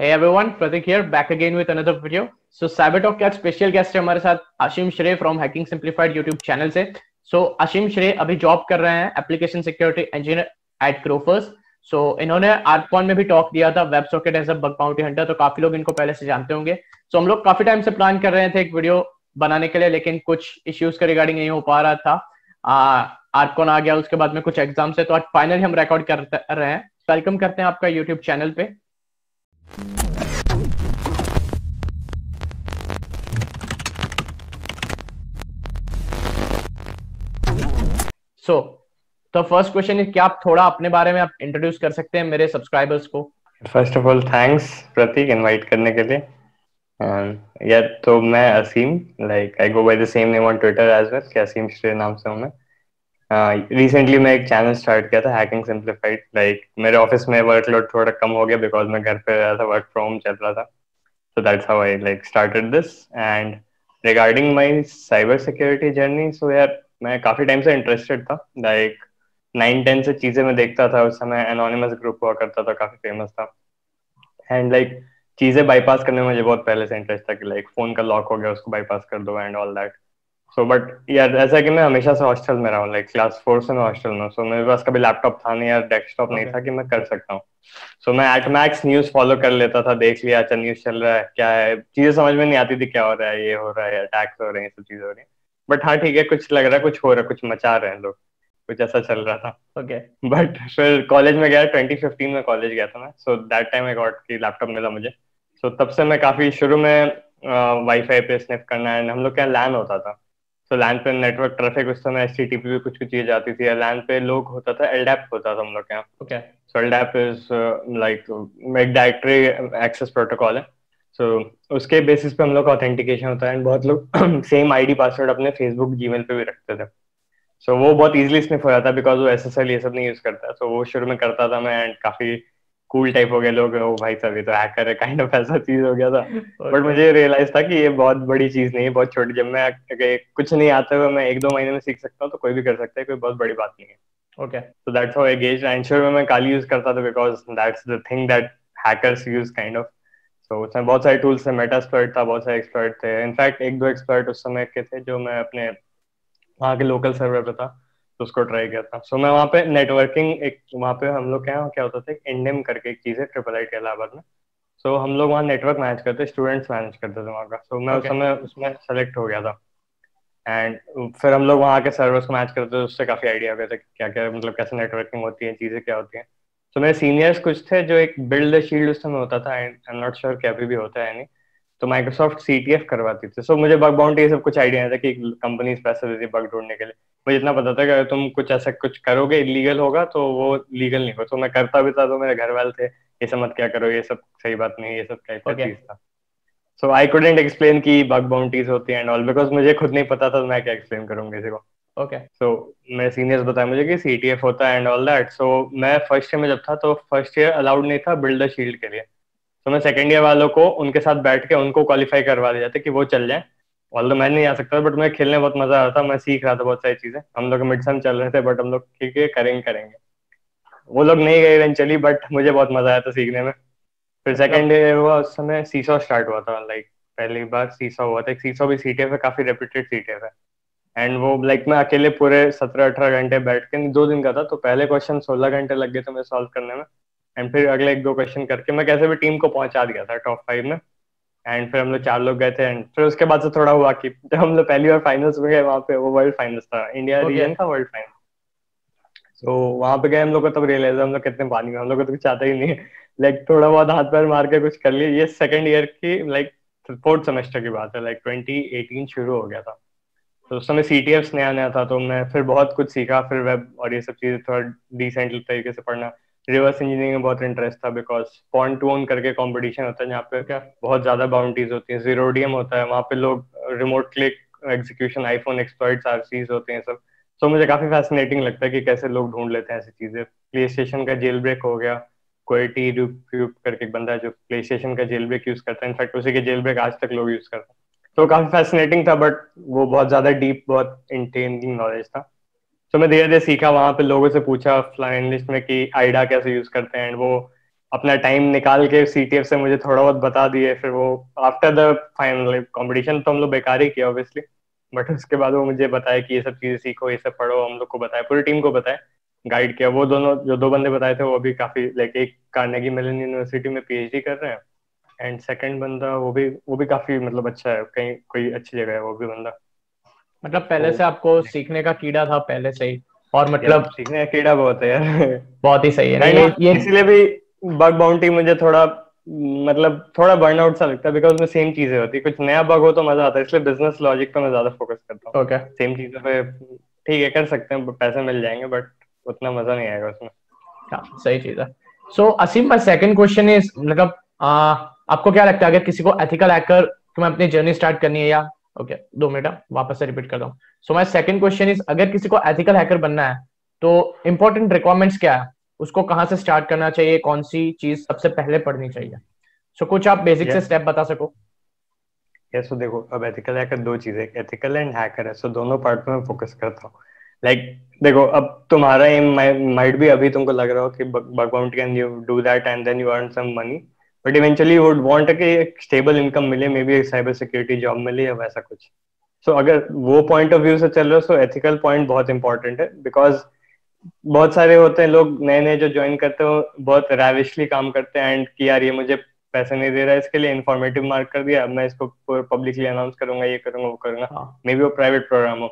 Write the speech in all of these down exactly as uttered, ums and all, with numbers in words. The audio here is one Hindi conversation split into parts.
Hey everyone, Pratik here, back again with another video. So CyberTalk का स्पेशल गेस्ट है हमारे साथ Aseem Shrey from hacking simplified YouTube channel से. सो असीम श्रेय अभी जॉब कर रहे हैं application security engineer at Grofers. So इन्होंने आर्कॉन में भी टॉक दिया था web socket as a bug bounty hunter, तो काफी लोग इनको पहले से जानते होंगे. सो so, हम लोग काफी टाइम से प्लान कर रहे थे एक वीडियो बनाने के लिए, लेकिन कुछ इश्यूज के रिगार्डिंग नहीं हो पा रहा था. आर्कॉन आ गया, उसके बाद में कुछ एग्जाम से, तो आज फाइनली हम रिकॉर्ड कर रहे हैं. वेलकम करते हैं आपका यूट्यूब चैनल पे. सो द फर्स्ट क्वेश्चन है, क्या आप थोड़ा अपने बारे में आप इंट्रोड्यूस कर सकते हैं मेरे सब्सक्राइबर्स को? First of all thanks Prateek invite करने के लिए. यार तो मैं Aseem, like I go by the same name on Twitter as well, क्या असीम श्रेय नाम से हूं मैं. रिसेंटली uh, मैं एक चैनल स्टार्ट किया था हैकिंग सिंप्लीफाइड. लाइक मेरे ऑफिस में वर्कलोड थोड़ा कम हो गया बिकॉज मैं घर पे रहा था, वर्क फ्रॉम होम चल रहा था. So that's how I like started this. And regarding my cyber security journey, so यार मैं काफ़ी टाइम से इंटरेस्टेड था. लाइक नाइन टेन से चीज़ें मैं देखता था. उस समय एनोनिमस ग्रुप हुआ करता था, काफ़ी फेमस था. एंड लाइक like, चीज़ें बाईपास करने में मुझे बहुत पहले से इंटरेस्ट था कि लाइक like, फ़ोन का लॉक हो गया उसको बाईपास कर दो and all that. So but यार ऐसा कि मैं हमेशा से हॉस्टल में रहा हूँ, लाइक क्लास फोर से मैं हॉस्टल में हूँ. सो मेरे पास कभी लैपटॉप था नहीं या डेस्कटॉप okay. नहीं था कि मैं कर सकता हूँ. सो so, मैं एट मैक्स न्यूज़ फॉलो कर लेता था, देख लिया अच्छा न्यूज़ चल रहा है क्या है, चीज़ें समझ में नहीं आती थी क्या हो रहा है, ये हो रहा है, अटैक्स हो रहे हैं, सब चीज़ें हो रही है. बट हाँ ठीक है, कुछ लग रहा है, कुछ हो रहा है, कुछ मचा रहे हैं लोग, कुछ ऐसा चल रहा था ओके okay. बट फिर कॉलेज में गया, ट्वेंटी फिफ्टीन में कॉलेज गया था मैं. So that time I got कि लैपटॉप मिला मुझे. सो so, तब से मैं काफ़ी शुरू में वाईफाई पे स्निफ करना है. हम लोग क्या लैन होता था, सो so, लैन पे नेटवर्क ट्रैफिक उस समय एस टी टी पी कुछ कुछ चीज़ जाती थी. लैन पे लोग होता था, एलडैप होता था हम लोग के यहाँ okay. So LDAP is like एक डायरेक्टरी एक्सेस प्रोटोकॉल है. सो so, उसके बेसिस पे हम लोग का ऑथेंटिकेशन होता है. एंड बहुत लोग सेम आईडी पासवर्ड अपने फेसबुक जीमेल पे भी रखते थे. सो so, वो बहुत इजीली स्निफ हो जाता है बिकॉज वो एसएसएल ये सब नहीं यूज़ करता है. so, सो वो शुरू में करता था मैं एंड काफ़ी कूल टाइप हो गए लोग, ओ भाई साहब ये तो हैकर है काइंड ऑफ, ऐसा चीज़ हो गया था. But okay. मुझे रियलाइज था कि ये बहुत बड़ी चीज़ नहीं है, बहुत छोटी. जब मैं कुछ नहीं आता हुआ मैं एक दो महीने में सीख सकता हूँ तो कोई भी कर सकता है, कोई बहुत बड़ी बात नहीं है okay. So that's how I guess. And शुरू में मैं काली यूज़ करता था because that's the thing that hackers use kind of. तो उसमें बहुत सारे टूल्स थे, मेटास्प्लॉइट था, बहुत सारे एक्सप्लॉइट थे. इनफैक्ट एक दो एक्सप्लॉइट उस समय के थे जो मैं अपने वहाँ के लोकल सर्वर पे था तो उसको ट्राई किया था. सो so, मैं वहाँ पे नेटवर्किंग एक वहाँ पे हम लोग क्या क्या होता था, इंडेम करके एक चीज़ है ट्रिपल आई टी इलाहाबाद में. सो so, हम लोग वहाँ नेटवर्क मैनेज करते, स्टूडेंट्स मैनेज करते थे वहाँ का. सो so, मैं okay. उस समय उसमें सेलेक्ट हो गया था. एंड फिर हम लोग वहाँ के सर्वर्स को मैच करते थे, उससे काफ़ी आइडिया हो गया था क्या क्या मतलब कैसे नेटवर्किंग होती है, चीज़ें क्या होती हैं. तो so, मेरे सीनियर्स कुछ थे जो एक बिल्ड द शील्ड उस समय होता था, and I am not sure कि अभी भी होता है नहीं, तो माइक्रोसॉफ्ट सीटीएफ करवाती थी. सो so, मुझे बग बाउंटी ये सब कुछ आइडिया था कि कंपनीज पैसे देती है बग ढूंढने के लिए. मुझे इतना पता था कि अगर तुम कुछ ऐसा कुछ करोगे इलीगल होगा तो वो लीगल नहीं होगा. तो so, मैं करता भी था तो मेरे घर वाले थे ये सब मत क्या करो, ये सब सही बात नहीं, ये सब टाइप का चीज़ था. सो आई कुडंट एक्सप्लेन की बग बाउंटीज होती है एंड ऑल बिकॉज मुझे खुद नहीं पता था तो मैं क्या एक्सप्लेन करूँगा किसी को ओके. सो मेरे सीनियर्स बताया मुझे कि सी टी एफ होता है एंड ऑल दैट. सो मैं फर्स्ट ईयर में जब था तो फर्स्ट ईयर अलाउड नहीं था बिल्ड द शील्ड के लिए. तो so, मैं सेकेंड ईयर वालों को उनके साथ बैठ के उनको क्वालिफाई करवा दिया था कि वो चल जाए. ऑल दो मैं नहीं आ सकता बट मैं खेलने बहुत मजा आ रहा था, मैं सीख रहा था बहुत सारी चीज़ें. हम लोग मिड सेम चल रहे थे बट हम लोग ठीक है करेंगे करेंगे वो लोग नहीं गए इवेंचुअली, बट मुझे बहुत मजा आया था सीखने में. फिर सेकेंड ईयर हुआ उस समय सीसो स्टार्ट हुआ था. लाइक पहली बार सीसो हुआ था. सीसो भी सी टी एफ है, काफ़ी रेप्यूटेड सी टी एफ है. एंड वो लाइक मैं अकेले पूरे सत्रह अठारह घंटे बैठ के, दो दिन का था तो पहले क्वेश्चन सोलह घंटे लग गए थे मुझे सॉल्व करने में. एंड फिर अगले एक दो क्वेश्चन करके मैं कैसे भी टीम को पहुंचा दिया था टॉप फाइव में. एंड फिर हम लोग चार लोग गए थे. एंड फिर उसके बाद से थोड़ा हुआ कि जब हम लोग पहली बार फाइनल्स में गए वहाँ पे, वो वर्ल्ड फाइनल्स था, इंडिया रीजन था वर्ल्ड फाइनल. सो वहाँ पे गए हम लोग को तब रियलाइज हम लोग कितने पानी में, हम लोग को तो कुछ आता ही नहीं है. लाइक थोड़ा बहुत हाथ पैर मार के कुछ कर लिए. ये सेकेंड ईयर की लाइक फोर्थ सेमेस्टर की बात है, लाइक ट्वेंटी एटीन शुरू हो गया था. तो उस समय सी टी एफ नया नया था तो मैं फिर बहुत कुछ सीखा. फिर वेब और ये सब चीज़ें थोड़ा डिसेंट तरीके से पढ़ना. रिवर्स इंजीनियरिंग में बहुत इंटरेस्ट था बिकॉज पॉन टू ओन करके कंपटीशन होता है जहाँ पे क्या बहुत ज़्यादा बाउंड्रीज होती हैं. जीरो डी एम होता है, वहाँ पे लोग remote click execution, iPhone exploits, RCEs होते हैं सब. सो मुझे काफ़ी फैसिनेटिंग लगता है कि कैसे लोग ढूंढ लेते हैं ऐसी चीज़ें. प्ले स्टेशन का जेल ब्रेक हो गया, क्वेटी रूप करके एक बंदा है जो प्ले स्टेशन का जेल ब्रेक यूज़ करता है. इनफैक्ट उसी के जेल ब्रेक आज तक लोग यूज़ करते हैं. तो काफ़ी फैसिनेटिंग था बट वो बहुत ज़्यादा डीप, बहुत इंटेनिंग नॉलेज था. तो मैं धीरे धीरे सीखा. वहाँ पे लोगों से पूछा फाइनलिस्ट में कि आईडा कैसे यूज़ करते हैं. एंड वो अपना टाइम निकाल के C T F से मुझे थोड़ा बहुत बता दिए, फिर वो आफ्टर द फाइनल कंपटीशन तो हम लोग बेकार ही किया ऑब्वियसली, बट उसके बाद वो मुझे बताया कि ये सब चीज़ें सीखो, ये सब पढ़ो, हम लोग को बताया, पूरी टीम को बताया, गाइड किया। वो दोनों जो दो बंदे बताए थे वो अभी काफ़ी लाइक एक कार्नेगी मेलन यूनिवर्सिटी में पीएचडी कर रहे हैं, एंड सेकेंड बंदा वो भी वो भी काफ़ी मतलब अच्छा है, कहीं कोई अच्छी जगह है वो भी बंदा। मतलब पहले से आपको सीखने का कीड़ा था पहले से ही, और मतलब सीखने का कीड़ा बहुत है यार, बहुत ही सही है। इसलिए भी बग बाउंटी मुझे थोड़ा मतलब थोड़ा बर्नआउट सा लगता है, बिकॉज में सेम चीजें होती है, कुछ नया बग हो तो मजा आता है, इसलिए बिजनेस लॉजिक पे मैं ज्यादा फोकस करता हूँ। ओके, सेम चीजों पे ठीक है कर सकते हैं, पैसे मिल जाएंगे बट उतना मजा नहीं आएगा उसमें। हाँ सही चीज है। So Aseem, my second question is मतलब आपको क्या लगता है अगर किसी को एथिकल हैकर तुम्हें अपनी जर्नी स्टार्ट करनी है या ओके दो मिनट वापस से रिपीट करता हूँ। So my second question is अगर किसी को एथिकल हैकर बनना है तो इम्पोर्टेंट रिक्वायरमेंट्स क्या है, उसको कहाँ से स्टार्ट करना चाहिए, कौन सी चीज सबसे पहले पढ़नी चाहिए? सो so, कुछ आप बेसिक yeah. से स्टेप बता सको? यस, तो देखो अब एथिकल हैकर दो चीजें, एथिकल एंड हैकर है, सो दोनों पार्ट पे मैं फोकस करता हूँ। लाइक like, देखो अब तुम्हारा एम माइट भी अभी तुमको लग रहा हो कि bug bounty can you do that and then you earn some money, but eventually would want कि एक स्टेबल इनकम मिले, मे बी एक साइबर सिक्योरिटी जॉब मिले या वैसा कुछ। सो so, अगर वो पॉइंट ऑफ व्यू से चल रहे हो सो एथिकल पॉइंट बहुत इंपॉर्टेंट है, बिकॉज बहुत सारे होते हैं लोग नए नए जो ज्वाइन करते हो बहुत रैविशली काम करते हैं, एंड कि यार ये मुझे पैसे नहीं दे रहा है, इसके लिए इन्फॉर्मेटिव मार्क कर दिया, अब मैं इसको पब्लिकली अनाउंस करूंगा, ये करूंगा वो करूंगा, मे बी वो प्राइवेट प्रोग्राम हो।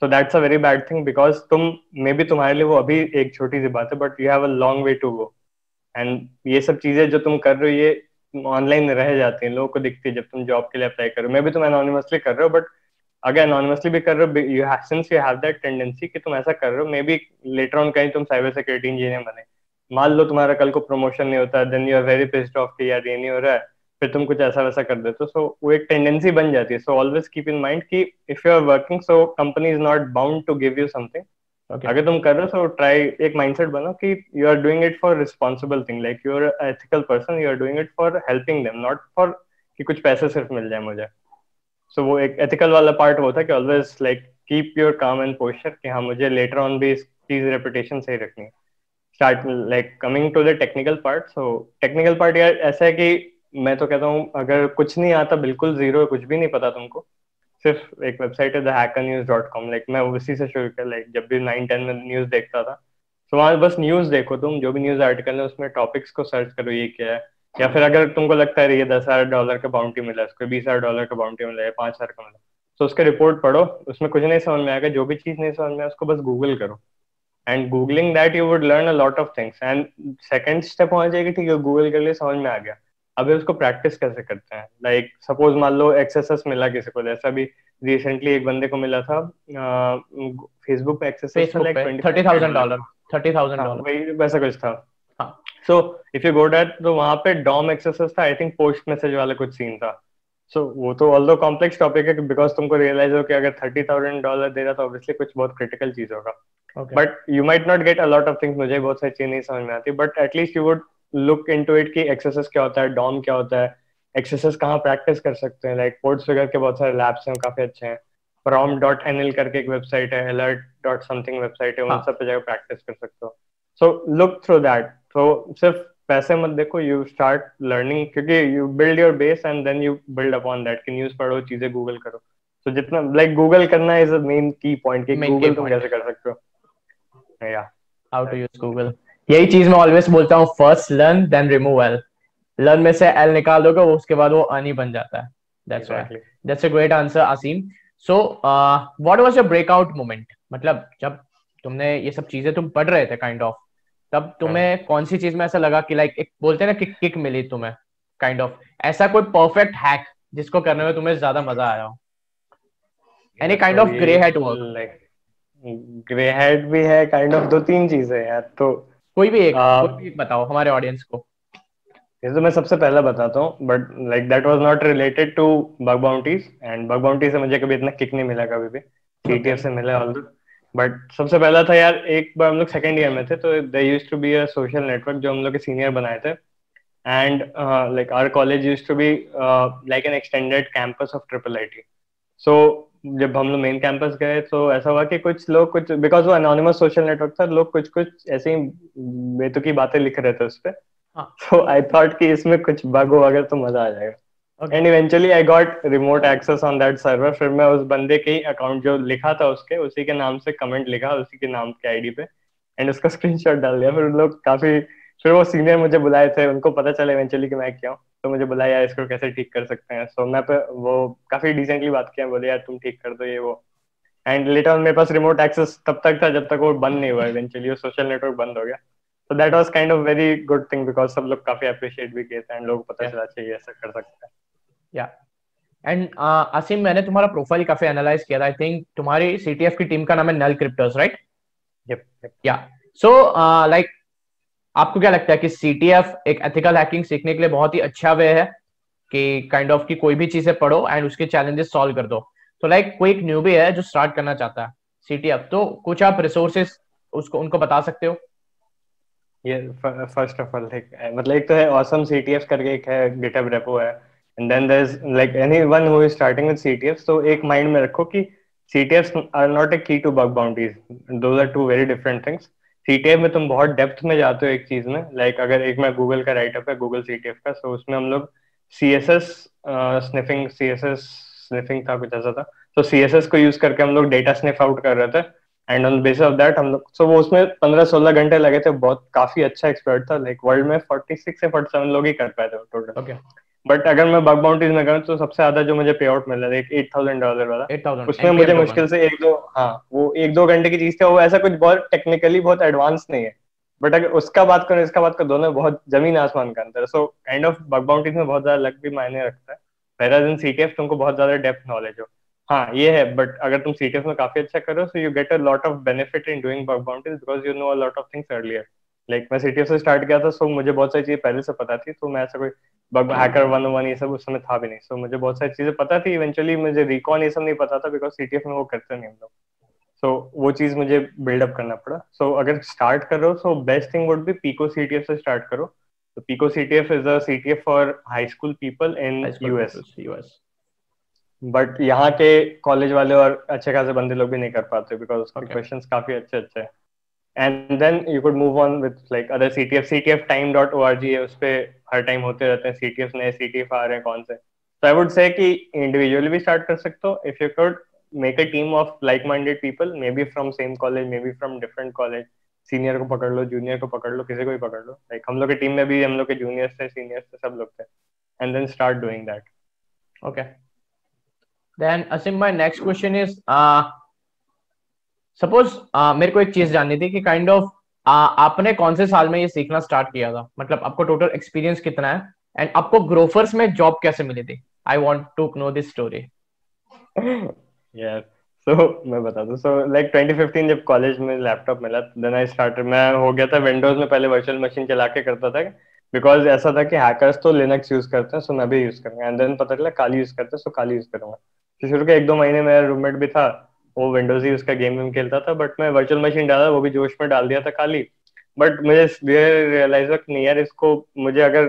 So that's a very bad thing, because तुम मे बी तुम्हारे लिए वो अभी एक छोटी सी बात है but you have a long way to go, and ये सब चीजें जो तुम कर रहे हो ये ऑनलाइन रह जाती है, लोगों को दिखती है जब तुम जॉब के लिए अप्लाई करो, मे बी तुम एनोनिमसली कर रहे हो बट अगर एनोनिमसली भी कर रहे हो, you have since you have that tendency कि तुम ऐसा कर रहे हो, मे बी लेटर ऑन कहीं तुम साइबर सिक्योरिटी इंजीनियर बने, मान लो तुम्हारा कल को प्रमोशन नहीं होता, then you are very pissed off कि यार ये नहीं हो रहा है, फिर तुम कुछ ऐसा वैसा कर देते हो, सो वो एक टेंडेंसी बन जाती है। So always keep in mind कि if you are working so company is not bound to give you something, अगर तुम कर रहे हो सो ट्राई, एक माइंडसेट बनो कि you are doing it for responsible thing, like you are an ethical person, you are doing it for helping them, not for कि कुछ पैसे सिर्फ मिल जाए मुझे। सो so, वो एक एथिकल वाला पार्ट होता है कि always like keep your calm and posture कि हाँ मुझे लेटर ऑन भी इस चीज रेपुटेशन सही रखनी है। Start like coming to the technical part, so technical part यार ऐसा है कि मैं तो कहता हूँ अगर कुछ नहीं आता, बिल्कुल जीरो, कुछ भी नहीं पता तुमको, सिर्फ एक वेबसाइट है the Hacker News dot com, like मैं उसी से शुरू किया, लाइक जब भी नाइन टेन में न्यूज़ देखता था तो so, वहाँ बस न्यूज़ देखो, तुम जो भी न्यूज़ आर्टिकल है उसमें टॉपिक्स को सर्च करो ये क्या है, या फिर अगर तुमको लगता है ये दस हजार डॉलर का बाउंटी मिला, उसको बीस हजार डॉलर का बाउंटी मिला है, पाँच हजार का मिला, तो उसके रिपोर्ट पढ़ो, उसमें कुछ नहीं समझ में आएगा, जो भी चीज़ नहीं समझ में उसको बस गूगल करो, and googling that you would learn a lot of things, and second step होना चाहिए ठीक है गूगल कर लिए, समझ में आ गया, अभी उसको प्रैक्टिस कैसे करते हैं। लाइक सपोज मान लो एक्सएसएस मिला किसी को, जैसा भी रिसेंटली एक बंदे को मिला था फेसबुक पे एक्सएसएस थर्टी थाउजेंड डॉलर, वैसा कुछ था। So if you go that तो वहाँ पे डॉम एक्सेस था, आई थिंक पोस्ट मैसेज वाला कुछ सीन था। सो so, वो तो ऑल्दो कॉम्प्लेक्स टॉपिक है बिकॉज तुमको रियलाइज हो कि अगर थर्टी थाउजेंड डॉलर दे रहा तो ऑब्वियसली कुछ बहुत क्रिटिकल चीज होगा, but you might not get a lot of things, मुझे बहुत सारी चीज नहीं समझ में आती, but at least you would look into it कि एक्सेस क्या होता है, डॉम क्या होता है, एक्सेस कहाँ प्रैक्टिस कर सकते हैं, लाइक पोर्ट फिगर के बहुत सारे लैब्स हैं काफी अच्छे हैं, प्रॉम डॉट एन एल करके एक वेबसाइट है, अलर्ट डॉट समथिंग वेबसाइट है, उन सब पे जाकर प्रैक्टिस कर सकते हो। सो लुक थ्रू दैट, तो सिर्फ पैसे मत देखो, यू स्टार्ट लर्निंग, क्योंकि you build your base and then you build upon that कि न्यूज़ पढ़ो, चीजें गूगल करो। तो जितना लाइक गूगल करना इज अ मेन की पॉइंट कि गूगल तुम कैसे कर सकते हो, या हाउ टू यूज गूगल। यही चीज मैं ऑलवेज बोलता हूँ, first learn then remove L, learn में से एल निकाल दोगे उसके बाद वो अर्न ही बन जाता है। That's why, that's a great answer Asim. So what was your breakout moment, मतलब जब तुमने ये सब चीजें तुम पढ़ रहे थे काइंड ऑफ, तब तुम्हें कौन सी चीज में ऐसा लगा कि लाइक एक बोलते हैं ना कि किक मिली तुम्हें काइंड ऑफ, ऐसा कोई परफेक्ट हैक जिसको करने में तुम्हें ज्यादा मजा आया हो? Any kind of grey hat work, like grey hat भी है काइंड ऑफ, दो तीन चीजें यार, तो कोई भी एक uh, कोई भी एक बताओ हमारे ऑडियंस को। ये तो मैं सबसे पहला बताता हूँ, but like that was not related to bug bounties, and bug bounty से मुझे कभी इतना किक नहीं मिला, कभी भी C T F से मिला ऑल, बट सबसे पहला था यार, एक बार हम लोग सेकेंड ईयर में थे तो they used to be a social network जो हम लोग के सीनियर बनाए थे, and like our college used to be like an extended campus of triple I T. So जब हम लोग मेन कैंपस गए तो ऐसा हुआ कि कुछ लोग कुछ, बिकॉज वो अनोनिमस सोशल नेटवर्क था, लोग कुछ कुछ ऐसे ही बेतुकी बातें लिख रहे थे उस पर, So I thought कि इसमें कुछ बग हो अगर तो मजा आ जाएगा. And eventually I got remote access on that server. फिर मैं उस बंदे के अकाउंट जो लिखा था उसके उसी के नाम से कमेंट लिखा उसी के नाम के आईडी पे एंड उसका स्क्रीनशॉट डाल दिया. फिर उन लोग काफी फिर वो सीनियर मुझे बुलाए थे, उनको पता चला इवेंचुअली कि मैं क्या हूँ, तो मुझे बुलाया इसको कैसे ठीक कर सकते हैं. सो मैं पे वो काफी डिसेंटली बात किया, बोले यार तुम ठीक कर दो ये वो. एंड लेटर ऑन मेरे पास रिमोट एक्सेस तब तक था जब तक वो बंद नहीं हुआ. इवेंचुअली वो सोशल नेटवर्क बंद हो गया. So that was kind of very good thing because सब लोग काफी appreciate भी किए थे and लोग पता चला चाहिए ऐसा कर सकते हैं. Yeah. And आसिम मैंने तुम्हारा profile काफी analyze किया था. I think तुम्हारी C T F की team का नाम है Null Cryptos, right? Yep. Yeah. So like आपको क्या लगता है कि C T F एक ethical hacking सीखने के लिए बहुत ही अच्छा वे है कि kind of की कोई भी चीजें पढ़ो and उसके challenges solve कर दो. तो like कोई एक newbie है जो start करना चाहता है C T F, तो कुछ आप resources उसको उनको बता सकते हो? ये फर्स्ट ऑफ ऑल लाइक मतलब एक तो है awesome C T F करके एक है GitHub repo है and then there's like anyone who is starting with C T F, तो एक mind में रखो कि C T Fs are not a key to bug bounties. Those are two very different things. C T F में तुम बहुत depth में जाते हो एक चीज में. Like अगर एक मैं Google का राइट अप है Google C T F का, तो उसमें हम लोग C S S sniffing C S S sniffing था कुछ ऐसा था, तो C S S को यूज करके हम लोग data sniff out कर रहे थे. And on the basis of that हम लोग so वो उसमें पंद्रह सोलह घंटे लगे थे. बहुत काफी अच्छा एक्सपर्ट था. लाइक like, वर्ल्ड में छियालीस से सैंतालीस लोग ही कर पाए थे टोटल. ओके बट अगर मैं बग बाउंटीज में करूँ तो सबसे ज्यादा जो मुझे पे आउट मिला था एक आठ हज़ार डॉलर वाला आठ हज़ार उसमें मुझे आठ हज़ार मुश्किल से एक दो हाँ वो एक दो घंटे की चीज थी. वो ऐसा कुछ बहुत टेक्निकली बहुत एडवांस नहीं है, बट अगर उसका बात करो इसका बात करो दोनों बहुत जमीन आसमान का अंतर. So kind of bug bounties में बहुत ज्यादा लक भी मायने रखता है. Whereas in C T F तुमको बहुत ज्यादा डेप्थ नॉलेज हो. हाँ ये है, बट अगर तुम C T F में काफी अच्छा करो so you get a lot of benefit in doing bug bounties because you know a lot of things earlier. Like मैं C T F से स्टार्ट किया था सो मुझे बहुत सारी चीजें पहले से पता थी, तो मैं ऐसा कोई bug Hacker one O one ये सब उस समय था भी नहीं. सो मुझे बहुत सारी चीजें पता थी. इवेंचुअली मुझे रिकॉन ये सब नहीं पता था बिकॉज C T F में वो करते नहीं हम लोग, सो वो चीज मुझे बिल्डअप करना पड़ा. सो अगर स्टार्ट करो so best thing would be pico C T F से स्टार्ट करो. तो pico C T F is a C T F for high school people in US, but यहाँ के कॉलेज वाले और अच्छे खासे बंदे लोग भी नहीं कर पाते बिकॉज उसका क्वेश्चंस काफी अच्छे अच्छे हैं. And then you could move on with like other C T F. C T F time dot org है, उस पे हर टाइम होते रहते हैं C T Fs नए C T F आ रहे हैं कौन से. सो आई वुड से कि इंडिविजुअली भी स्टार्ट कर सकते हो. If you could make a team of like minded people, may be from same college may be from different college. Senior को पकड़ लो, जूनियर को पकड़ लो, किसी को भी पकड़ लो. लाइक like, हम लोग की टीम में भी हम लोग के जूनियर्स थे सीनियर्स थे सब लोग थे. And then start doing that. Okay Then Asim, my next question is, uh, suppose uh, मेरे को एक चीज जाननी थी कि kind of uh, आपने कौन से साल में ये सीखना स्टार्ट किया था, मतलब आपको total experience कितना है एंड आपको ग्रोफर्स में जॉब कैसे मिली थी? I want to know this story. Yeah, so मैं बता दूँ. So like twenty fifteen जब कॉलेज में लैपटॉप मिला then I started. मैं हो गया था विंडोज में पहले वर्चुअल मशीन चला के करता था बिकॉज ऐसा था कि hackers तो लिनक्स यूज करते हैं सो so मैं भी यूज करूँगा. एंड देन पता चला काली यूज करते हैं सो so काली यूज करूँगा. शुरू के एक दो महीने मेरा रूममेट भी था, वो विंडोज ही उसका गेम में खेलता था, बट मैं वर्चुअल मशीन डाला वो भी जोश में डाल दिया था खाली. बट मुझे रियलाइज हुआ नहीं यार इसको मुझे अगर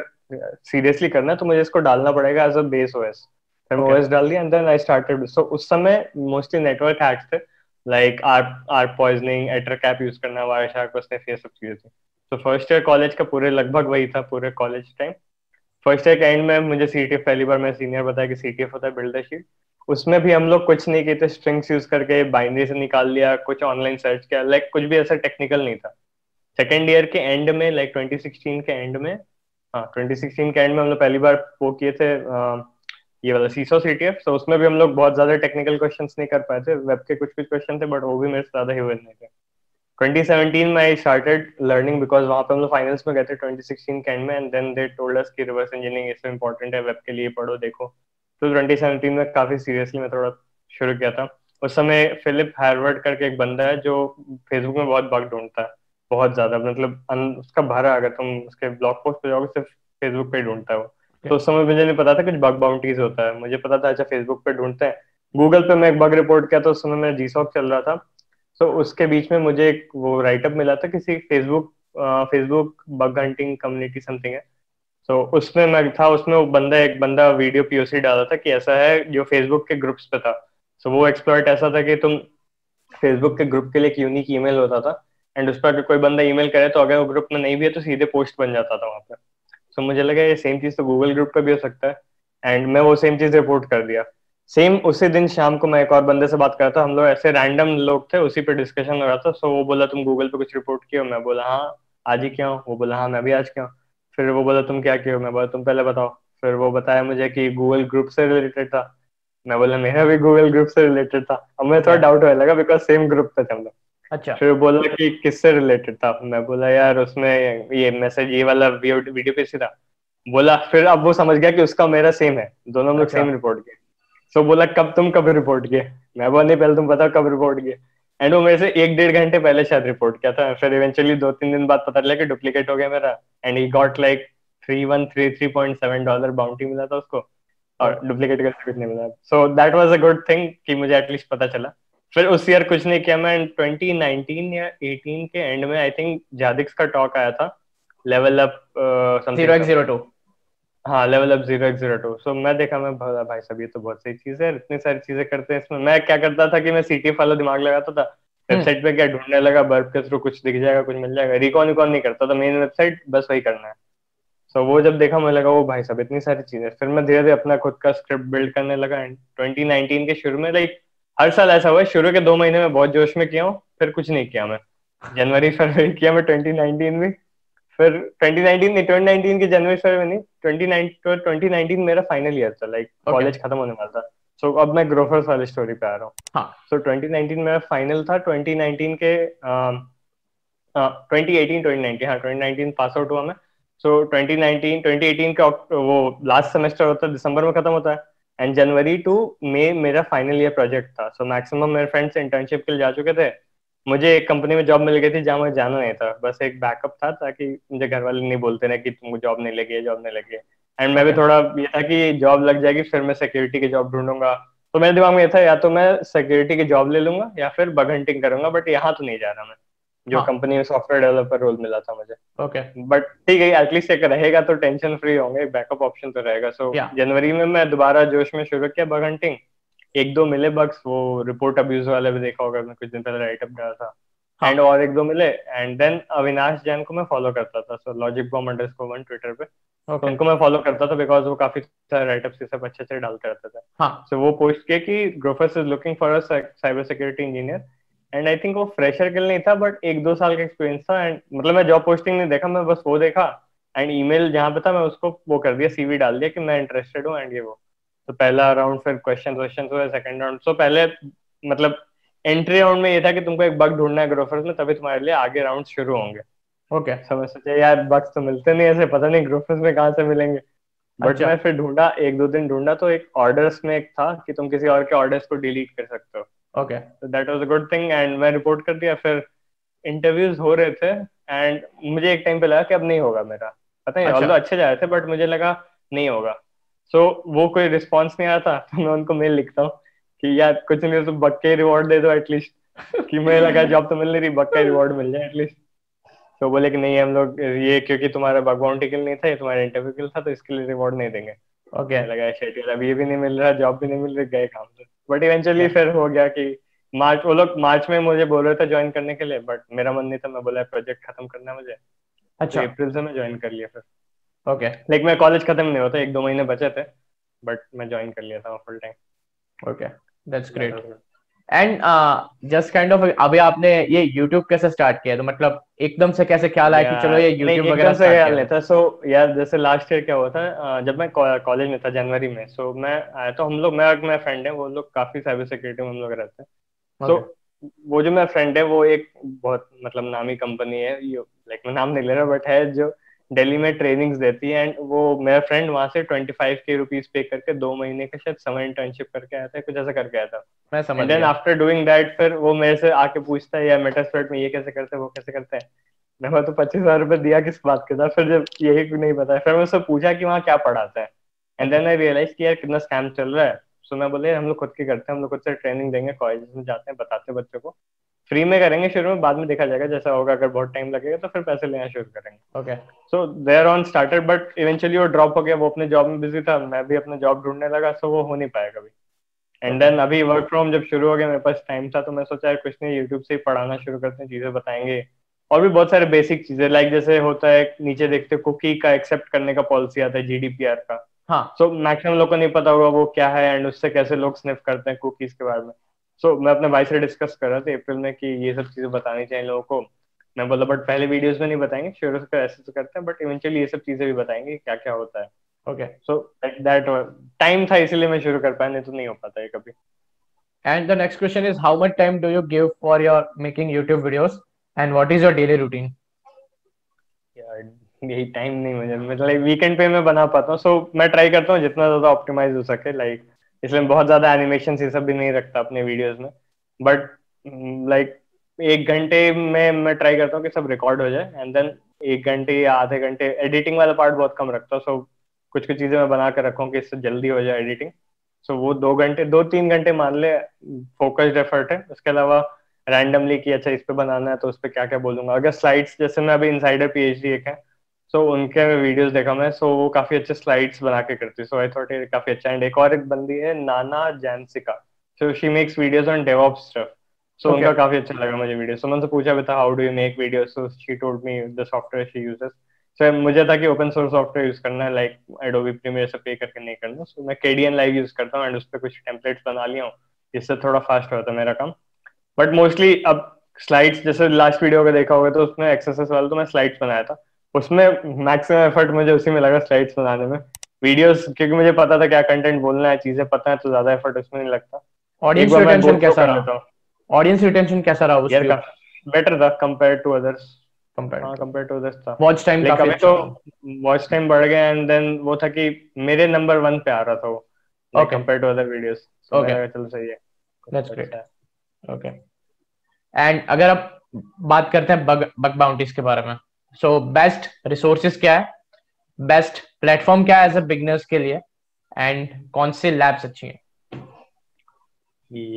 सीरियसली करना है तो मुझे इसको डालना पड़ेगा एज अ बेस ओएस. फिर मैं ओएस डाल दिया and then I started. So उस समय मोस्टली नेटवर्क हैक्स थे like ARP ARP poisoning एटर cap use करना वायर शार्क ये सब चीजें थी. सो फर्स्ट ईयर कॉलेज का पूरे लगभग वही था पूरे कॉलेज टाइम. फर्स्ट ईयर के एंड में मुझे C T F पहली बार मैं सीनियर बताया कि C T F होता है बिल्ड द शील्ड. उसमें भी हम लोग कुछ नहीं किए थे, स्ट्रिंग्स यूज करके बाइनरी से निकाल लिया, कुछ ऑनलाइन सर्च किया, लाइक कुछ भी ऐसा टेक्निकल नहीं था. सेकेंड ईयर के एंड में लाइक ट्वेंटी सिक्सटीन के एंड में हाँ ट्वेंटी सिक्सटीन के एंड में हम लोग पहली बार वो किए थे आ, ये वाला सीसो C T F. तो उसमें भी हम लोग बहुत ज्यादा टेक्निकल क्वेश्चंस नहीं कर पाए थे. वेब के कुछ कुछ क्वेश्चन थे बट वो भी मेरे से ज्यादा हुए नहीं थे. ट्वेंटी सेवनटीन में आई स्टार्टेड लर्निंग बिकॉज वहाँ पे हम लोग फाइनल्स में गए थे ट्वेंटी सिक्सटीन के एंड में. And then they told us कि रिवर्स इंजीनियरिंग इसमें इंपॉर्टेंट है, वेब के लिए पढ़ो देखो. तो ट्वेंटी सेवनटीन में काफी सीरियसली मैं थोड़ा शुरू किया था. उस समय फिलिप हार्वर्ड करके एक बंदा है जो फेसबुक में बहुत बग ढूंढता है बहुत ज्यादा, मतलब उसका भरा अगर तुम उसके ब्लॉग पोस्ट पे जाओगे सिर्फ फेसबुक पे ढूंढता है वो. okay. तो उस समय मुझे नहीं पता था कुछ बग बाउंटीज होता है, मुझे पता था अच्छा फेसबुक पे ढूंढते हैं. गूगल पे मैं एक बग रिपोर्ट किया था, उस समय मेरा जीसॉक चल रहा था. सो so, उसके बीच में मुझे एक वो राइटअप मिला था किसी Facebook Facebook bug hunting community something है. सो so, उसमें मैं था, उसमें वो बंदा एक बंदा वीडियो पीओसी डाला था कि ऐसा है जो फेसबुक के ग्रुप्स पे था. सो so, वो एक्सप्लॉइट ऐसा था कि तुम फेसबुक के ग्रुप के लिए एक यूनिक ईमेल होता था एंड उस पर कोई बंदा ईमेल करे तो अगर वो ग्रुप में नहीं भी है तो सीधे पोस्ट बन जाता था वहाँ पे. सो so, मुझे लगा ये सेम चीज तो गूगल ग्रुप पे भी हो सकता है, एंड मैं वो सेम चीज रिपोर्ट कर दिया। सेम उसी दिन शाम को मैं एक और बंदे से बात कर रहा था, हम लोग ऐसे रैंडम लोग थे, उसी पे डिस्कशन हो रहा था। सो वो बोला तुम गूगल पे कुछ रिपोर्ट किया हो? मैं बोला हाँ आज ही क्या हो? वो बोला हाँ मैं भी आज क्या हूँ। फिर वो बोला तुम क्या किया हो? मैं बोला तुम पहले बताओ। फिर वो बताया मुझे कि गूगल ग्रुप से रिलेटेड था। मैं बोला मेरा भी गूगल ग्रुप से रिलेटेड था। अब मुझे थोड़ा डाउट होने लगा बिकॉज सेम ग्रुप पे थे हम लोग। अच्छा। फिर बोला कि किससे रिलेटेड था? मैं बोला यार उसमें ये मैसेज ये वाला वीडियो पे से था। बोला फिर अब वो समझ गया कि उसका मेरा सेम है, दोनों हम लोग सेम रिपोर्ट किए। तो बोला कब तुम कब रिपोर्ट किए? मैं बोला नहीं पहले तुम बताओ कब रिपोर्ट किए। एंड वो मेरे से एक डेढ़ घंटे पहले शायद रिपोर्ट किया था। फिर इवेंचुअली दो तीन दिन बाद पता चला कि डुप्लीकेट हो गया मेरा, and he got like three one three three point seven dollar bounty मिला था उसको, और डुप्लीकेट का कुछ नहीं मिला। So that was a good thing कि मुझे एटलीस्ट पता चला। फिर उस ईयर कुछ नहीं किया मैं। ट्वेंटी नाइनटीन या एटीन के एंड में आई थिंक जादिक्स का टॉक आया था, level up zero x zero two. हाँ level up zero x zero two. So मैं देखा, मैं बोला भाई सब ये तो बहुत सही चीज है, इतनी सारी चीजें करते हैं इसमें। मैं क्या करता था कि मैं सीटीएफ वाला दिमाग लगाता था, वेबसाइट पे क्या ढूंढने लगा, बर्फ के थ्रू कुछ दिख जाएगा कुछ मिल जाएगा, रिकॉन रिकॉन नहीं करता था, मेन वेबसाइट बस वही करना है। तो so, वो जब देखा मुझे लगा वो भाई साहब इतनी सारी चीजें। फिर मैं धीरे धीरे अपना खुद का स्क्रिप्ट बिल्ड करने लगा, एंड ट्वेंटी नाइनटीन के शुरू में लाइक हर साल ऐसा हुआ है, शुरू के दो महीने में बहुत जोश में किया हूँ, फिर कुछ नहीं किया मैं। जनवरी फरवरी किया मैं ट्वेंटी नाइनटीन में, फिर ट्वेंटी नाइनटीन नहीं ट्वेंटी नाइनटीन के जनवरी फरवरी नहीं ट्वेंटी नाइनटीन मेरा फाइनल ईयर था, लाइक कॉलेज खत्म होने वाला था। सो so, अब मैं ग्रोफर्स वाली स्टोरी पे आ रहा हूँ। सो so, ट्वेंटी नाइनटीन मेरा फाइनल था। ट्वेंटी नाइनटीन के ट्वेंटी एटीन ट्वेंटी नाइनटीन हाँ ट्वेंटी नाइनटीन पास आउट हुआ मैं। So so, twenty nineteen twenty eighteen का वो लास्ट सेमेस्टर होता है, दिसंबर में खत्म होता है, एंड जनवरी टू मई मेरा फाइनल ईयर प्रोजेक्ट था। सो so, मैक्सिमम मेरे फ्रेंड्स इंटर्नशिप के लिए जा चुके थे, मुझे एक कंपनी में जॉब मिल गई थी जहाँ मुझे जाना नहीं था, बस एक बैकअप था ताकि मुझे घर वाले नहीं बोलते ना कि तुमको जॉब नहीं लगी है जॉब नहीं लगी है। And okay. मैं भी थोड़ा ये था कि जॉब लग जाएगी फिर मैं सिक्योरिटी की जॉब ढूंढूंगा, तो मेरे दिमाग में ये था या तो मैं सिक्योरिटी की जॉब ले लूंगा या फिर बग हंटिंग करूंगा, बट यहाँ तो नहीं जा रहा मैं जो हाँ. कंपनी में सॉफ्टवेयर डेवलपर रोल मिला था मुझे। ओके बट ठीक है एटलीस्ट एक रहेगा तो टेंशन फ्री होंगे, बैकअप ऑप्शन तो रहेगा। सो जनवरी में मैं दोबारा जोश में शुरू किया बग हंटिंग, एक दो मिले बग्स, वो रिपोर्ट अब्यूज वाला भी देखा होगा मैं कुछ दिन पहले राइट अप डाला था, एंड हाँ. और एक दो मिले। एंड देन अविनाश जैन को मैं फॉलो करता था, so logic bomb underscore one Twitter पे okay. तो उनको मैं फॉलो करता था बिकॉज वो काफी सारे राइट अप्स सब अच्छे अच्छे डालते रहते थे। हाँ. सो वो पोस्ट किया कि Grofers is looking for a cyber security engineer, and I think वो फ्रेशर के लिए नहीं था बट एक दो साल का एक्सपीरियंस था। एंड मतलब मैं जॉब पोस्टिंग नहीं देखा, मैं बस वो देखा एंड ईमेल जहाँ पे था मैं उसको वो कर दिया, सीवी डाल दिया कि मैं इंटरेस्टेड हूँ एंड ये वो। तो पहला राउंड फिर क्वेश्चन क्वेश्चन हुआ, सेकंड राउंड। सो पहले मतलब एंट्री राउंड में ये था कि तुमको एक बग ढूंढना है ग्रोफर्स में तभी तुम्हारे लिए आगे राउंड शुरू होंगे। Okay okay. समझ सोचे यार बग्स तो मिलते नहीं, ऐसे पता नहीं ग्रोफर्स में कहाँ से मिलेंगे। बट अच्छा. मैं फिर ढूंढा, एक दो दिन ढूंढा, तो एक ऑर्डर्स में एक था कि तुम किसी और के ऑर्डर्स को डिलीट कर सकते हो। ओके तो that was a good thing and मैं रिपोर्ट कर दिया। फिर इंटरव्यूज हो रहे थे एंड मुझे एक टाइम पे लगा कि अब नहीं होगा मेरा, पता नहीं ऑल्दो अच्छे जा रहे थे बट मुझे लगा नहीं होगा। सो so, वो कोई रिस्पॉन्स नहीं आया था तो मैं उनको मेल लिखता हूँ कि यार कुछ नहीं तो बग के रिवॉर्ड दे दो एटलीस्ट कि मुझे लगा जॉब तो मिल नहीं रही, बग का रिवॉर्ड मिल जाए एटलीस्ट। तो बोले कि नहीं हम लोग ये क्योंकि तुम्हारा बग बाउंटी के लिए नहीं था, ये तुम्हारा इंटरव्यू के लिए था तो इसके लिए रिवॉर्ड नहीं देंगे। Okay okay. लगा शेट यार अभी ये भी नहीं मिल रहा, जॉब भी नहीं मिल रही, गए काम से। बट इवेंचुअली फिर हो गया कि मार्च वो लोग मार्च में मुझे बोल रहे थे ज्वाइन करने के लिए, बट मेरा मन नहीं था, मैं बोला प्रोजेक्ट खत्म करना है मुझे। अच्छा अप्रैल से मैं ज्वाइन कर लिया फिर। Okay okay. लाइक मैं कॉलेज खत्म नहीं होता, एक दो महीने बचे थे बट मैं ज्वाइन कर लिया था full time. Okay that's great. And just kind of अभी आपने ये YouTube कैसे स्टार्ट किया? तो मतलब एकदम से कैसे ख्याल आया कि चलो ये YouTube वगैरह से ख्याल लेता? सो यार जैसे लास्ट ईयर क्या हुआ था, जब मैं कॉलेज में था जनवरी में, सो मैं आया तो हम लोग मैं और मेरा फ्रेंड है वो लोग काफी साइबर सिक्योरिटी में हम लोग रहते हैं। सो वो जो मेरा फ्रेंड है वो एक बहुत मतलब नामी कंपनी है, लाइक मैं नाम नहीं ले रहा बट है, जो दिल्ली में ट्रेनिंग्स देती है। एंड वो मेरा फ्रेंड वहां से पच्चीस हज़ार रुपीस पे करके दो महीने का शायद समर इंटर्नशिप करके आया था, कुछ ऐसा करके आया था मैं समझ। देन आफ्टर डूइंग दैट फिर वो मेरे से आके पूछता है यार मेटास्प्लोइट में ये कैसे करते हैं वो कैसे करते हैं। मैं तो पच्चीस हजार रुपये दिया किस बात के था, फिर जब यही नहीं पता फिर मैं उससे पूछा कि वहाँ क्या पढ़ाता है। एंड देन आई रियलाइज कि यार कितना स्कैम चल रहा है। सो मैं बोले हम लोग खुद के करते हैं, हम लोग खुद से ट्रेनिंग देंगे, कॉलेज में जाते हैं, बताते हैं बच्चों को, फ्री में करेंगे शुरू में, बाद में देखा जाएगा जैसा होगा, अगर बहुत टाइम लगेगा तो फिर पैसे लेना शुरू करेंगे। Okay so there on started but eventually वो ड्रॉप हो गया, वो अपने जॉब में बिजी था, मैं भी अपना जॉब ढूंढने लगा, सो वो हो नहीं पाया कभी। एंड देन अभी वर्क फ्रॉम जब शुरू हो गया मेरे पास टाइम था तो मैं सोचा यार कुछ नहीं यूट्यूब से ही पढ़ाना शुरू करते हैं, चीजें बताएंगे और भी बहुत सारे बेसिक चीजें लाइक जैसे होता है नीचे देखते कुकी का एक्सेप्ट करने का पॉलिसी आता है जीडीपीआर का। हाँ, सो मैक्सिमम लोग को नहीं पता होगा वो क्या है एंड उससे कैसे लोग स्निफ करते हैं कुकीज के बारे में। सो so, मैं अपने भाई से डिस्कस कर रहा था अप्रैल में कि ये सब चीजें बतानी चाहिए लोगों को। मैं बोला बट पहले वीडियोस में नहीं बताएंगे, शेयर कर ऐसे तो करते हैं बट इवेंचुअली ये सब चीजें भी बताएंगे क्या क्या होता है। ओके, सो दैट टाइम था इसलिए मैं शुरू कर पाया, नहीं तो नहीं हो पाता ये कभी। And the next question is how much time do you give for your making YouTube videos and what is your daily routine? यही टाइम नहीं मुझे, मतलब वीकेंड पे मैं बना पाता हूँ। सो so, मैं ट्राई करता हूँ जितना ज्यादा ऑप्टिमाइज हो सके, लाइक like, इसलिए बहुत ज्यादा एनिमेशन ये सब भी नहीं रखता अपने वीडियोस में, बट लाइक like, एक घंटे में मैं ट्राई करता हूँ कि सब रिकॉर्ड हो जाए एंड देन एक घंटे या आधे घंटे एडिटिंग वाला पार्ट बहुत कम रखता हूँ। सो so, कुछ कुछ चीजें मैं बना कर रखा हूँ कि इससे जल्दी हो जाए एडिटिंग। सो so, वो दो घंटे दो तीन घंटे मान ले फोकस्ड एफर्ट है। उसके अलावा रैंडमली कि अच्छा इस पे बनाना है तो उस पर क्या क्या बोलूंगा। अगर स्लाइड्स जैसे मैं अभी इनसाइडर पीएचडी एक है सो so, उनके मैं वीडियोस देखा मैं सो so, वो काफी अच्छे स्लाइड्स बना के करती है। सो आई थॉट ये काफी अच्छा। एंड एक और एक बंदी है Nana Janashia, so she makes videos on DevOps stuff, so उनका काफी अच्छा लगा मुझे वीडियो। सो so, मैंने पूछा बेटा how do you make video, so she told me the software she uses. So मुझे था कि ओपन सोर्स सॉफ्टवेयर यूज करना है लाइक एडोबी प्रीमियर से पे करके नहीं करना। सो so, मैं केडीएन लाइव यूज करता हूँ एंड उस पर कुछ टेम्पलेट्स बना लिया हूँ, इससे थोड़ा फास्ट होता है मेरा काम। बट मोस्टली अब स्लाइड्स जैसे लास्ट वीडियो का देखा होगा तो उसमें एक्सएसएस वाला तो मैं स्लाइड्स बनाया था, उसमें मैक्सिमम एफर्ट मुझे उसी में लगा स्लाइड्स बनाने में। वीडियोस क्योंकि मुझे पता था क्या कंटेंट बोलना है, चीजें पता है तो ज्यादा एफर्ट उसमें नहीं लगता। ऑडियंस रिटेंशन कैसा रहा? ऑडियंस रिटेंशन कैसा रहा उसके? यार बेटर था compare to others, compare compare to others था। वॉच टाइम काफी अच्छा था, वॉच टाइम बढ़ गया एंड देन वो था कि मेरे नंबर वन पे आ रहा था वो compare to other videos. Okay चलो सही है, दैट्स ग्रेट। ओके एंड अगर आप बात करते हैं बग बग बाउंटीज के बारे में, सो बेस्ट रिसोर्सेज क्या है, बेस्ट प्लेटफॉर्म क्या है एज ए बिगिनर्स के लिए एंड कौन से लैब्स अच्छी हैं?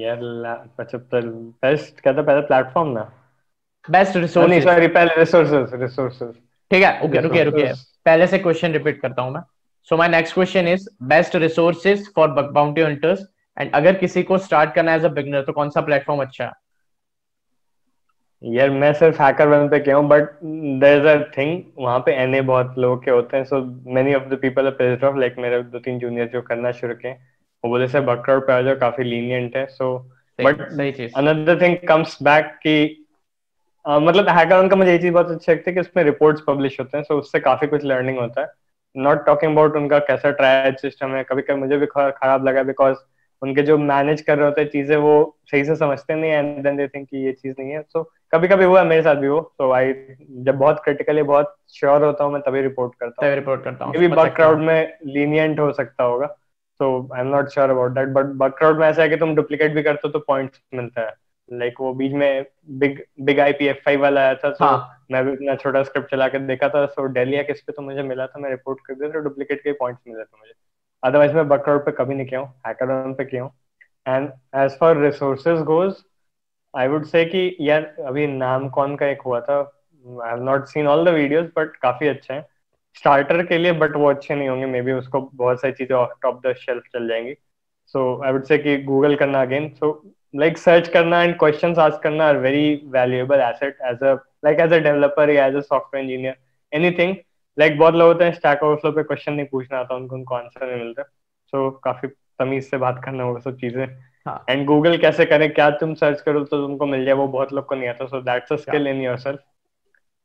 यार अच्छा बेस्ट क्या था पहले प्लेटफॉर्म ना, बेस्ट रिसोर्स नहीं सॉरी पहले रिसोर्सेज रिसोर्सेज ठीक है। ओके रुकिए रुकिए पहले से क्वेश्चन रिपीट करता हूं मैं। So my next question is best resources for bug bounty hunters and अगर किसी को स्टार्ट करना है एज ए बिगिनर तो कौन सा प्लेटफॉर्म अच्छा है? यार मैं सिर्फ हैकरवन पे गया हूँ but there is a thing वहाँ पे एनए बहुत लोग के होते हैं। So many of the people are pissed off, like मेरे दो तीन जूनियर जो करना शुरू किए वो बोले सर बकराउट पे आ जाओ काफी लीनियंट है। So but another thing comes back कि uh, मतलब हैकरवन का मुझे ये चीज बहुत अच्छी लगती है कि उसमें रिपोर्ट्स पब्लिश होते हैं, सो so, उससे काफी कुछ लर्निंग होता है। नॉट टॉकिंग अबाउट उनका कैसा ट्रायल सिस्टम है, कभी कभी मुझे भी खराब लगा बिकॉज उनके जो मैनेज कर रहे होते हैं चीजें वो सही से समझते नहीं है एंड देन दे थिंक कि ये चीज नहीं है। सो so, कभी कभी हुआ मेरे साथ भी वो। सो so, आई जब बहुत क्रिटिकली बहुत श्योर होता हूँ मैं तभी रिपोर्ट करता हूँ रिपोर्ट करता हूँ भी बग क्राउड में लीनियंट हो सकता होगा। So I am not sure about that, but Bugcrowd में ऐसा है कि तुम डुप्लीकेट भी करते हो तो पॉइंट्स मिलता है। लाइक like, वो बीच में big big I P F five वाला आया था, सो so हाँ. मैं भी अपना छोटा स्क्रिप्ट चला कर देखा था। सो so, डेली या किस पे तो मुझे मिला था, मैं रिपोर्ट कर दिया तो डुप्लीकेट के पॉइंट्स मिले थे मुझे। अदरवाइज मैं बग क्राउड पे कभी नहीं किया हूँ, हैकरवन पे किया हूँ। And as for resources goes I would say कि यार अभी नाम कौन का एक हुआ था, I have not seen all the videos but काफी अच्छे हैं स्टार्टर के लिए, बट वो अच्छे नहीं होंगे मे बी, उसको बहुत सारी चीजें ऑफ टॉप द शेल्फ चल जाएंगी। सो आई वुड से कि गूगल करना अगेन, सो लाइक सर्च करना एंड क्वेश्चंस आस्क करना are very valuable asset as a like as a developer या as a software engineer anything. Like बहुत लोग होते हैं स्टैक ओवरफ्लो पे क्वेश्चन नहीं पूछना आता उनको, उनको आंसर नहीं मिलता। सो so, काफी तमीज से बात करना वो सब चीजें। एंड गूगल कैसे करें, क्या तुम सर्च करो तो तुमको मिल जाए, वो बहुत लोग को नहीं आता। So that's a skill in yourself.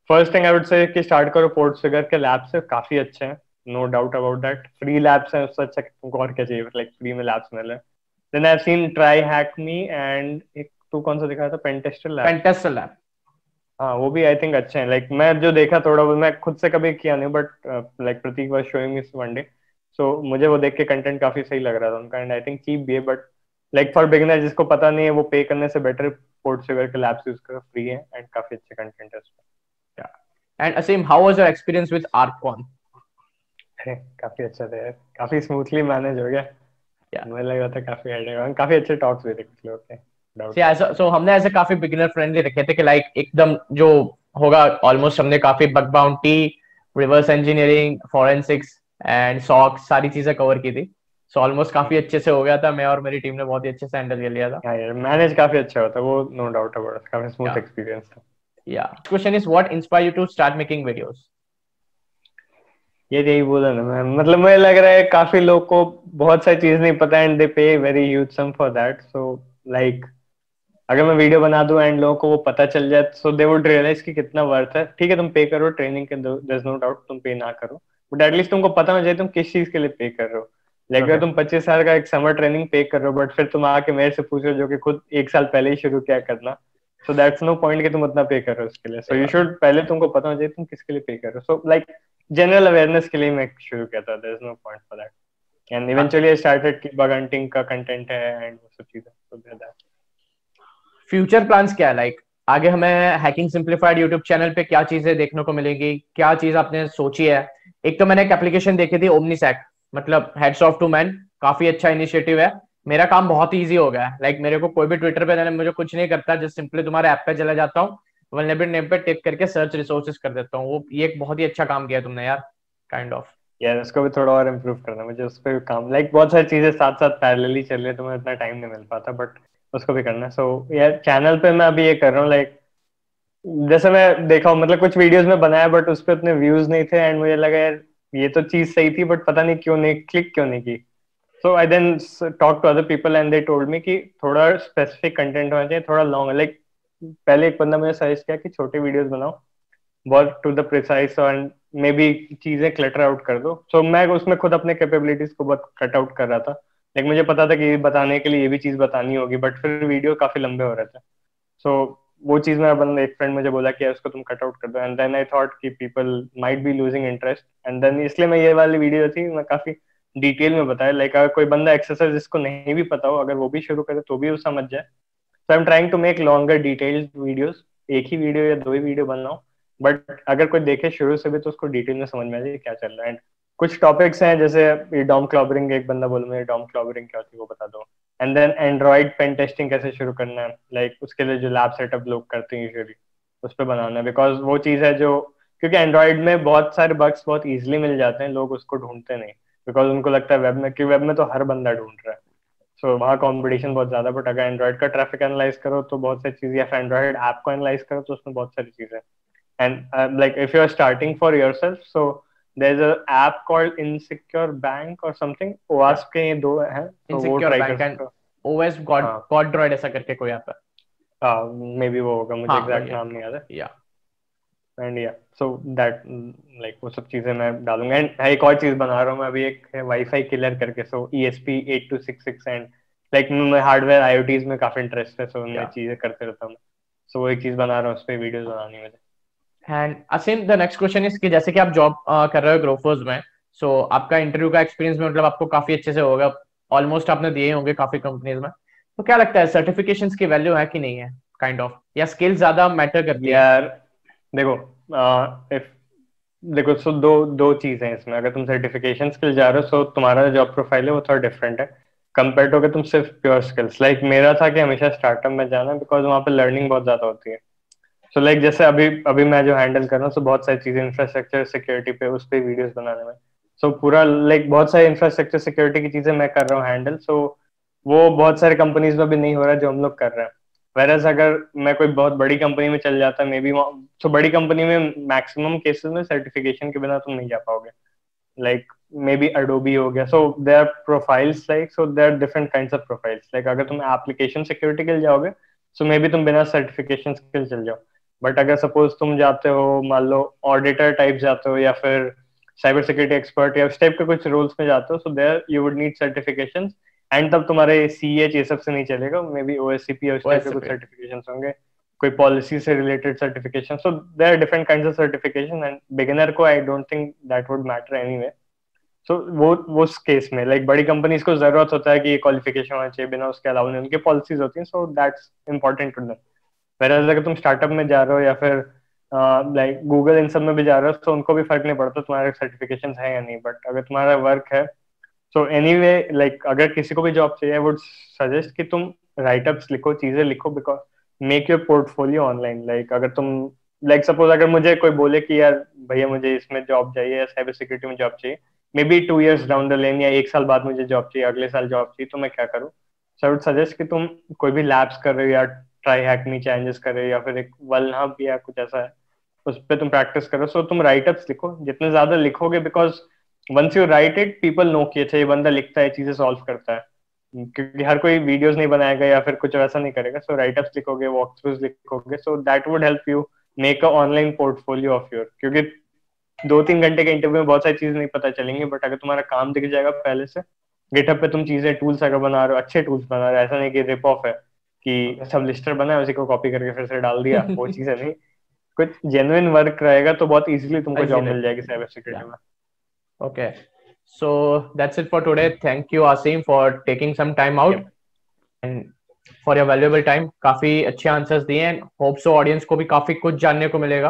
First thing I would say कि स्टार्ट करो पोर्टफिगर के लैब्स से, काफी अच्छे हैं no doubt about that. Free labs हैं, उससे अच्छा तुमको और क्या चाहिए, लाइक फ्री में लैब्स मिले। Then I have seen TryHackMe and एक तो कौन सा दिखा था पेंटेस्टर लैब, पेंटेस्टर लैब हाँ वो भी आई थिंक अच्छे हैं। लाइक मैं जो देखा थोड़ा बहुत, मैं खुद से कभी किया नहीं but like Prateek was showing me one day, so मुझे वो देख के कंटेंट काफी सही लग रहा था उनका एंड आई थिंक चीप भी है बट लाइक फॉर बिगिनर जिसको पता नहीं है वो पे करने से बेटर पोर्टफिगर के लैब्स यूज करो, फ्री है एंड काफी अच्छे कंटेंट है उसमें। And Asim how was your experience with आर्कॉन? अरे काफी अच्छा था यार, काफी स्मूथली मैनेज हो गया। या मुझे लग रहा था काफी हेडेक, काफी अच्छे टॉक्स हुए थे कुछ लोग के। सो सो हमने ऐसे काफी बिगिनर फ्रेंडली रखे थे कि लाइक एकदम जो होगा ऑलमोस्ट हमने काफी bug bounty, reverse engineering, forensics and SOC सारी चीजें कवर की थी। So, almost काफी अच्छे से हो गया था, मैं और मेरी टीम ने बहुत ही अच्छे से हैंडल कर लिया था। मैनेज काफी अच्छा होता, वो नो डाउट अबाउट, काफी स्मूथ एक्सपीरियंस था। Yeah. Question is, what inspired you to start making videos? ये यही बोला ना मैं, मतलब मुझे लग रहा है काफी लोग को बहुत सारी चीज नहीं पता and they pay very huge some for that, so like अगर मैं वीडियो बना दूं एंड लोगों को वो पता चल जाए सो दे वुड रियलाइज कि कितना वर्थ है। ठीक है तुम पे करो ट्रेनिंग के, देयर इज नो डाउट, तुम पे ना करो बट एटलीस्ट तुमको पता हो जाए तुम किस चीज के लिए पे कर रहे हो। लाइक अगर तुम पच्चीस साल का एक समर ट्रेनिंग पे कर रहे हो बट फिर तुम आके मेरे से पूछ रहे हो जो कि खुद एक साल पहले ही शुरू किया करना, so that's no point कि तुम उतना पे कर रहे हो उसके लिए। So you should, पहले तुमको पता हो जाए तुम किसके लिए पे कर रहे हो। So like general awareness के लिए मैं शुरू किया था, there's no point for that. And eventually I started कि bug hunting का content है and वो सब चीजें। So there that. Future plans क्या है? Like आगे हमें Hacking Simplified YouTube channel पे क्या चीजें देखने को मिलेंगी? क्या चीज आपने सोची है? एक तो मैंने एक application देखी थी OmniSec, मतलब heads off to man, काफी अच्छा initiative है। मेरा काम बहुत ईजी हो गया है, like, लाइक मेरे को कोई भी ट्विटर पे, मुझे कुछ नहीं करता, जस्ट सिंपली तुम्हारे ऐप पे चला जाता हूँ, वल्नरेबिलिटी नेम पे टिक करके सर्च रिसोर्सेज कर देता हूँ। वो ये एक बहुत ही अच्छा काम किया तुमने यार, काइंड ऑफ। यार इसको भी थोड़ा और इम्प्रूव करना, मुझे उस पे काम लाइक बहुत सारी चीजें साथ साथ पैरेलली चल रही है तो मुझे इतना टाइम नहीं मिल पाता, बट उसको भी करना। सो यार चैनल पे मैं अभी ये कर रहा हूँ, लाइक जैसे मैं देखा हूँ मतलब कुछ वीडियोज में बनाया बट उस पर उतने व्यूज नहीं थे एंड मुझे लगा यार ये तो चीज सही थी बट पता नहीं क्यों नहीं क्लिक क्यों नहीं की। So I then talked to other people and they told me कि थोड़ा specific content होना चाहिए, थोड़ा long, like पहले एक बंदा मुझे सजेस्ट किया कि छोटे वीडियोस बनाओ, बहुत to the precise and maybe चीजें clutter out कर दो। So मैं उसमें खुद अपने capabilities को बहुत cut out कर रहा था, लेकिन मुझे पता था कि ये बताने के लिए ये भी चीज बतानी होगी बट फिर वीडियो काफी लंबे हो रहे थे। So वो चीज मेरा बंदा एक फ्रेंड मुझे बोला कि उसको तुम कट आउट कर दो एंड देन आई थॉट कि people might be losing interest and then इसलिए मैं ये वाली वीडियो थी मैं काफी डिटेल में बताया, लाइक अगर कोई बंदा एक्सरसाइज जिसको नहीं भी पता हो अगर वो भी शुरू करे तो भी वो समझ जाए। So I am trying to make longer detailed videos, एक ही वीडियो या दो ही वीडियो बनाओ बट अगर कोई देखे शुरू से भी तो उसको डिटेल में समझ में आ जाए क्या चल रहा है। एंड कुछ टॉपिक्स हैं जैसे डॉम क्लॉबरिंग, एक बंदा बोला मुझे डॉम क्लॉबरिंग क्या होती है वो बता दो, and then Android pen testing कैसे शुरू करना है, लाइक उसके लिए जो लैब सेटअप लोग करते हैं यूजुअली उस पर बनाना है, बिकॉज वो चीज़ है जो क्योंकि एंड्रॉइड में बहुत सारे बग्स बहुत ईजिली मिल जाते हैं, लोग उसको ढूंढते नहीं बिकॉज उनको लगता है वेब में कि वेब में तो हर बंदा ढूंढ रहा है सो वहाँ कॉम्पिटिशन बहुत ज्यादा, बट अगर एंड्रॉइड का ट्रैफिक एनालाइज करो तो बहुत सारी चीजें, या फिर एंड्रॉइड ऐप को एनालाइज करो तो उसमें बहुत सारी चीजें। And like if you are starting for yourself so there is a app called insecure bank और समथिंग, ओएस के ये दो हैं तो वो ट्राई कर, ओएस गॉड गॉड्रॉइड ऐसा करके कोई ऐप है, हां मे बी वो होगा, मुझे एग्जैक्ट नाम नहीं याद है। या एंड या सो दैट लाइक वो सब चीजें मैं डालूंगा। एंड एक और चीज बना रहा हूँ मैं अभी, एक वाईफाई किलर करके, so E S P eight two six six and like मैं हार्डवेयर आईओटीज में काफी इंटरेस्ट है सो मैं चीजें करते रहता हूँ, सो वो एक चीज बना रहा हूँ उस पे वीडियोस बनानी है। And Asim the next question is कि जैसे कि आप जॉब कर रहे हो ग्रोफर्स में, सो आपका इंटरव्यू का एक्सपीरियंस में मतलब आपको काफी अच्छे से होगा, ऑलमोस्ट आपने दिए होंगे काफी कंपनीज में, तो क्या लगता है सर्टिफिकेशंस की वैल्यू है कि नहीं है काइंड ऑफ, या स्किल्स ज्यादा मैटर करती है? यार देखो uh, if, देखो सो दो दो चीजें हैं इसमें। अगर तुम सर्टिफिकेशन स्किल जा रहे हो सो तुम्हारा जॉब प्रोफाइल है वो थोड़ा डिफरेंट है कंपेयर टू अगर तुम सिर्फ प्योर स्किल्स। लाइक मेरा था कि हमेशा स्टार्टअप में जाना बिकॉज वहाँ पे लर्निंग बहुत ज्यादा होती है। सो so, लाइक like, जैसे अभी अभी मैं जो हैंडल कर रहा हूँ सो बहुत सारी चीजें इंफ्रास्ट्रक्चर सिक्योरिटी पे उस पर वीडियोज बनाने में, सो so, पूरा लाइक like, बहुत सारी इंफ्रास्ट्रक्चर सिक्योरिटी की चीजें मैं कर रहा हूँ हैंडल, सो so, वो बहुत सारे कंपनीज में भी नहीं हो रहा जो हम लोग कर रहे हैं। Whereas अगर मैं कोई बहुत बड़ी कंपनी में चल जाता मे बी, तो बड़ी कंपनी में मैक्सिमम केसेस में सर्टिफिकेशन के बिना तुम नहीं जा पाओगे, लाइक मे बी अडोबी हो गया, so there are profiles like so there are different kinds of profiles. Like अगर तुम एप्लीकेशन सिक्योरिटी के लिए जाओगे सो मे बी तुम बिना सर्टिफिकेशन के लिए चल जाओ, बट अगर सपोज तुम जाते हो मान लो ऑडिटर टाइप जाते हो या फिर साइबर सिक्योरिटी एक्सपर्ट या उस टाइप के कुछ रोल्स में जाते हो so there you would need certification and तब तुम्हारे सीएच ये सब से नहीं चलेगा, मे बी ओएससीपी और उसके कुछ सर्टिफिकेशंस होंगे, कोई पॉलिसी से related certification, so there are different kinds of certification and beginner को I don't think that would matter anyway. So वो वो केस में लाइक like, बड़ी कंपनीज को जरूरत होता है कि ये क्वालिफिकेशन होना चाहिए, बिना उसके अलाउ नहीं, उनके पॉलिसीज होती हैं, so that's important to them. Whereas अगर तुम स्टार्टअप में जा रहे हो या फिर लाइक गूगल इन सब में भी जा रहे हो तो उनको भी फर्क नहीं पड़ता तुम्हारे सर्टिफिकेशन है या नहीं, बट अगर तुम्हारा वर्क है सो एनीवे लाइक अगर किसी को भी जॉब चाहिए आई वुड सजेस्ट कि तुम राइटअप्स लिखो, चीजें लिखो, because make your portfolio online. Like अगर तुम लाइक like, सपोज अगर मुझे कोई बोले कि यार भैया मुझे इसमें जॉब चाहिए या साइबर सिक्योरिटी में जॉब चाहिए, may be two years down the लेन या एक साल बाद मुझे जॉब चाहिए, अगले साल जॉब चाहिए, तो मैं क्या करूँ? सो आई वुड सजेस्ट कि तुम कोई भी लैब्स कर रहे हो या TryHackMe चैलेंजेस करे या फिर एक Well Hub या कुछ ऐसा है, उस पर तुम प्रैक्टिस करो. सो so, तुम राइटअप्स लिखो, जितने ज्यादा लिखोगे, because once you write it people know कि अच्छा ये बंदा लिखता है, चीजें सॉल्व करता है, क्योंकि हर कोई वीडियोस नहीं बनाएगा या फिर कुछ वैसा नहीं करेगा. सो राइटअप्स लिखोगे, वॉक थ्रूज लिखोगे, so that would help you make a online portfolio of your, क्योंकि दो तीन घंटे के इंटरव्यू में बहुत सारी चीजें नहीं पता चलेंगी, बट अगर तुम्हारा काम दिख जाएगा पहले से, गिटहब पे तुम चीजें, टूल्स अगर बना रहे हो, अच्छे टूल्स बना रहे हो, ऐसा नहीं कि रिप ऑफ है कि सब लिस्टर बना है उसी को कॉपी करके फिर से डाल दिया, वो चीजें नहीं. कुछ जेन्युइन वर्क रहेगा तो बहुत इजीली तुमको जॉब मिल जाएगी साइबर सिक्योरिटी में. Okay, so that's it for today. Thank you Aseem for taking some time out and for your valuable time. काफी अच्छे आंसर्स दिए एंड होप सो ऑडियंस को भी काफी कुछ जानने को मिलेगा.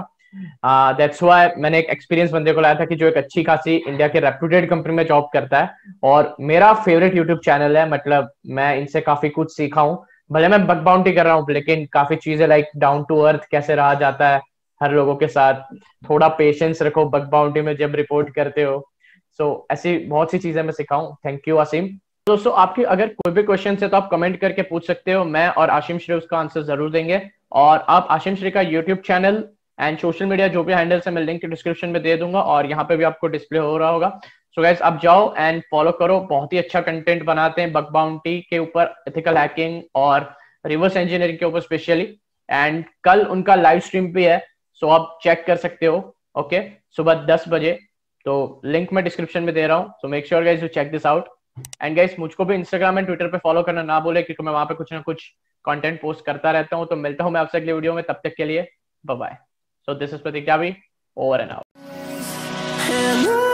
दैट्स uh, वाई मैंने एक एक्सपीरियंस बंदे को लाया था कि जो एक अच्छी खासी इंडिया के रेप्यूटेड कंपनी में जॉब करता है और मेरा फेवरेट यूट्यूब चैनल है, मतलब मैं इनसे काफी कुछ सीखा हूँ. भले मैं बग बाउंटी कर रहा हूँ लेकिन काफी चीजें लाइक डाउन टू अर्थ कैसे रहा जाता है हर लोगों के साथ, थोड़ा पेशेंस रखो बग बाउंटी में जब रिपोर्ट करते हो. सो so, ऐसी बहुत सी चीजें मैं सिखाऊँ. थैंक यू असीम. दोस्तों आपकी अगर कोई भी क्वेश्चन है तो आप कमेंट करके पूछ सकते हो, मैं और असीम श्रेय उसका आंसर जरूर देंगे. और आप असीम श्रेय का YouTube channel and social media जो भी हैंडल्स है मैं लिंक डिस्क्रिप्शन में दे दूंगा और यहाँ पे भी आपको डिस्प्ले हो रहा होगा. सो गाइस आप जाओ एंड फॉलो करो, बहुत ही अच्छा कंटेंट बनाते हैं बग बाउंटी के ऊपर, एथिकल हैकिंग और रिवर्स इंजीनियरिंग के ऊपर स्पेशली. एंड कल उनका लाइव स्ट्रीम भी है, सो आप चेक कर सकते हो. Okay okay? सुबह दस बजे, तो लिंक मैं डिस्क्रिप्शन में दे रहा हूँ. So make sure guys you check this out. And guys मुझको भी इंस्टाग्राम एंड ट्विटर पे फॉलो करना ना बोले, क्योंकि मैं वहाँ पे कुछ ना कुछ कंटेंट पोस्ट करता रहता हूँ. तो मिलता हूँ मैं आपसे अगले वीडियो में, तब तक के लिए bye bye. So this is Pratik Dabhi, over and out.